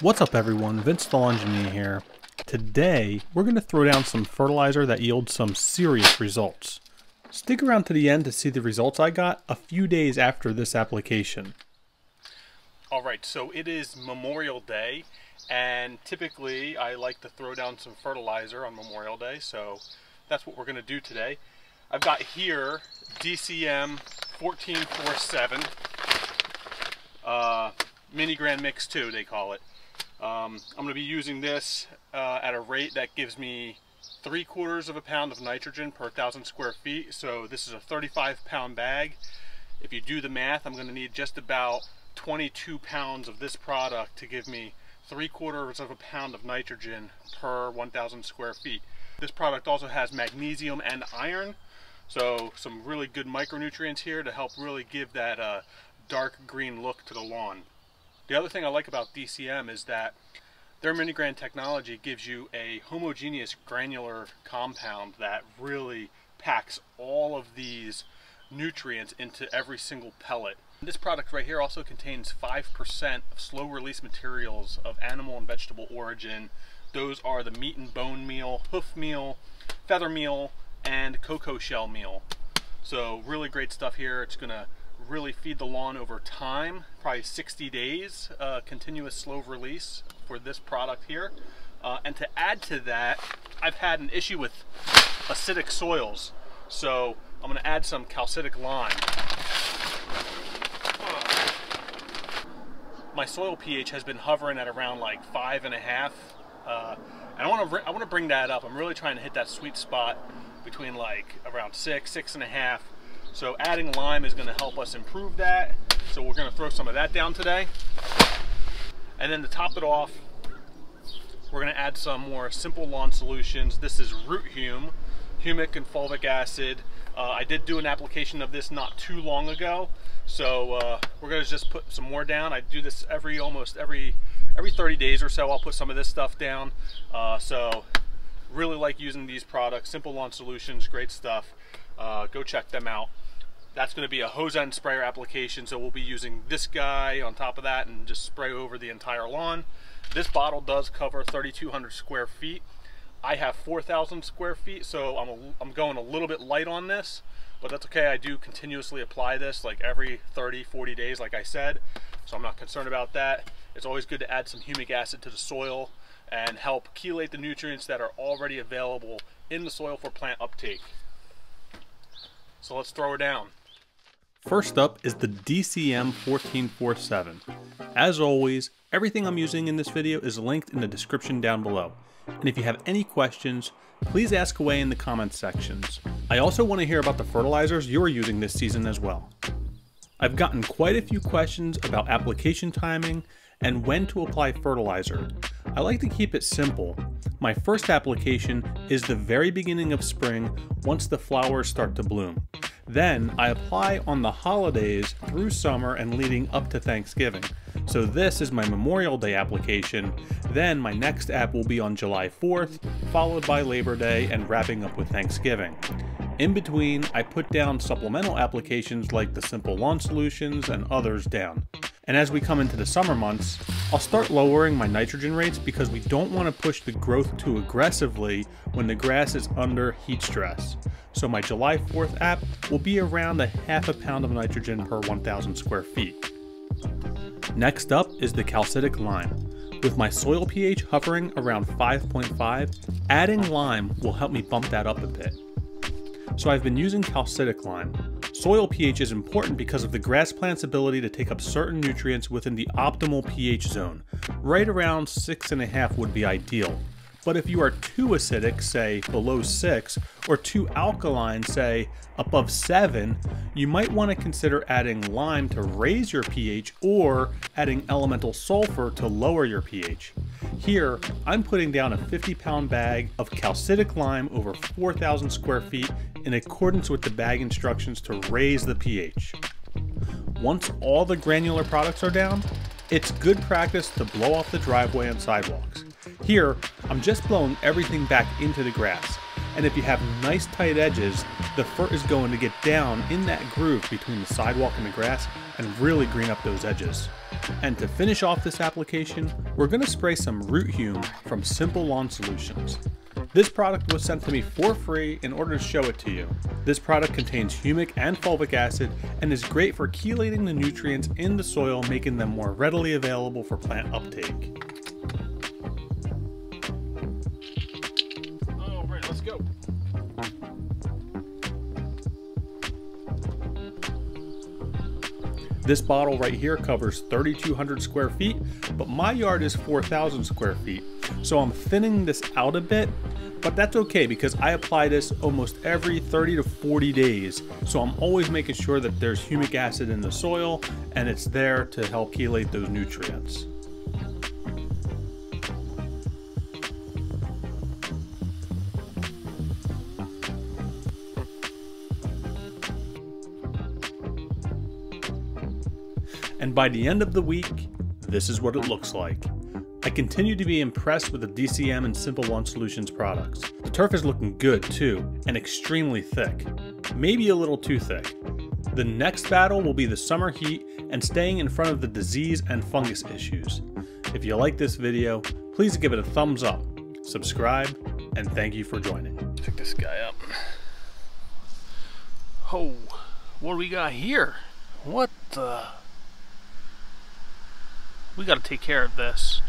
What's up everyone, Vince the Lawngineer here. Today we're going to throw down some fertilizer that yields some serious results. Stick around to the end to see the results I got a few days after this application. Alright, so it is Memorial Day and typically I like to throw down some fertilizer on Memorial Day, so that's what we're going to do today. I've got here DCM 14-4-7 Minigran Mix 2, they call it. I'm going to be using this at a rate that gives me 3/4 of a pound of nitrogen per 1,000 square feet. So this is a 35-pound bag. If you do the math, I'm going to need just about 22 pounds of this product to give me 3/4 of a pound of nitrogen per 1,000 square feet. This product also has magnesium and iron, so some really good micronutrients here to help really give that dark green look to the lawn. The other thing I like about DCM is that their Minigran technology gives you a homogeneous granular compound that really packs all of these nutrients into every single pellet. This product right here also contains 5% of slow release materials of animal and vegetable origin. Those are the meat and bone meal, hoof meal, feather meal, and cocoa shell meal. So really great stuff here. It's going to really feed the lawn over time, probably 60 days continuous slow release for this product here, and to add to that, I've had an issue with acidic soils, so I'm going to add some calcitic lime. My soil pH has been hovering at around like 5.5, and I want to bring that up. I'm really trying to hit that sweet spot between like around 6, 6.5. So adding lime is going to help us improve that. So we're going to throw some of that down today. And then to top it off, we're going to add some more Simple Lawn Solutions. This is Root Hume, humic and fulvic acid. I did do an application of this not too long ago. So we're going to just put some more down. I do this almost every 30 days or so. I'll put some of this stuff down. So really like using these products. Simple Lawn Solutions, great stuff. Go check them out. That's going to be a hose end sprayer application, so we'll be using this guy on top of that and just spray over the entire lawn. This bottle does cover 3,200 square feet. I have 4,000 square feet, so I'm going a little bit light on this, but that's okay. I do continuously apply this like every 30, 40 days, like I said, so I'm not concerned about that. It's always good to add some humic acid to the soil and help chelate the nutrients that are already available in the soil for plant uptake. So let's throw her down. First up is the DCM 14-4-7. As always, everything I'm using in this video is linked in the description down below. And if you have any questions, please ask away in the comments sections. I also want to hear about the fertilizers you're using this season as well. I've gotten quite a few questions about application timing and when to apply fertilizer. I like to keep it simple. My first application is the very beginning of spring once the flowers start to bloom. Then I apply on the holidays through summer and leading up to Thanksgiving. So this is my Memorial Day application. Then my next app will be on July 4th, followed by Labor Day and wrapping up with Thanksgiving. In between, I put down supplemental applications like the Simple Lawn Solutions and others down. And as we come into the summer months, I'll start lowering my nitrogen rates because we don't want to push the growth too aggressively when the grass is under heat stress. So my July 4th app will be around 1/2 pound of nitrogen per 1,000 square feet. Next up is the calcitic lime. With my soil pH hovering around 5.5, adding lime will help me bump that up a bit. So I've been using calcitic lime. Soil pH is important because of the grass plant's ability to take up certain nutrients within the optimal pH zone. Right around 6.5 would be ideal. But if you are too acidic, say below 6, or too alkaline, say above 7, you might want to consider adding lime to raise your pH or adding elemental sulfur to lower your pH. Here, I'm putting down a 50-pound bag of calcitic lime over 4,000 square feet in accordance with the bag instructions to raise the pH. Once all the granular products are down, it's good practice to blow off the driveway and sidewalks. Here, I'm just blowing everything back into the grass. and if you have nice tight edges, the fur is going to get down in that groove between the sidewalk and the grass and really green up those edges. And to finish off this application, we're going to spray some Root Hume from Simple Lawn Solutions. This product was sent to me for free in order to show it to you. This product contains humic and fulvic acid and is great for chelating the nutrients in the soil, making them more readily available for plant uptake. All right, let's go. This bottle right here covers 3,200 square feet, but my yard is 4,000 square feet. So I'm thinning this out a bit, but that's okay because I apply this almost every 30 to 40 days. So I'm always making sure that there's humic acid in the soil and it's there to help chelate those nutrients. And by the end of the week, this is what it looks like. I continue to be impressed with the DCM and Simple Lawn Solutions products. The turf is looking good too, and extremely thick. Maybe a little too thick. The next battle will be the summer heat and staying in front of the disease and fungus issues. If you like this video, please give it a thumbs up, subscribe, and thank you for joining. Pick this guy up. Oh, what do we got here? What the... We got to take care of this.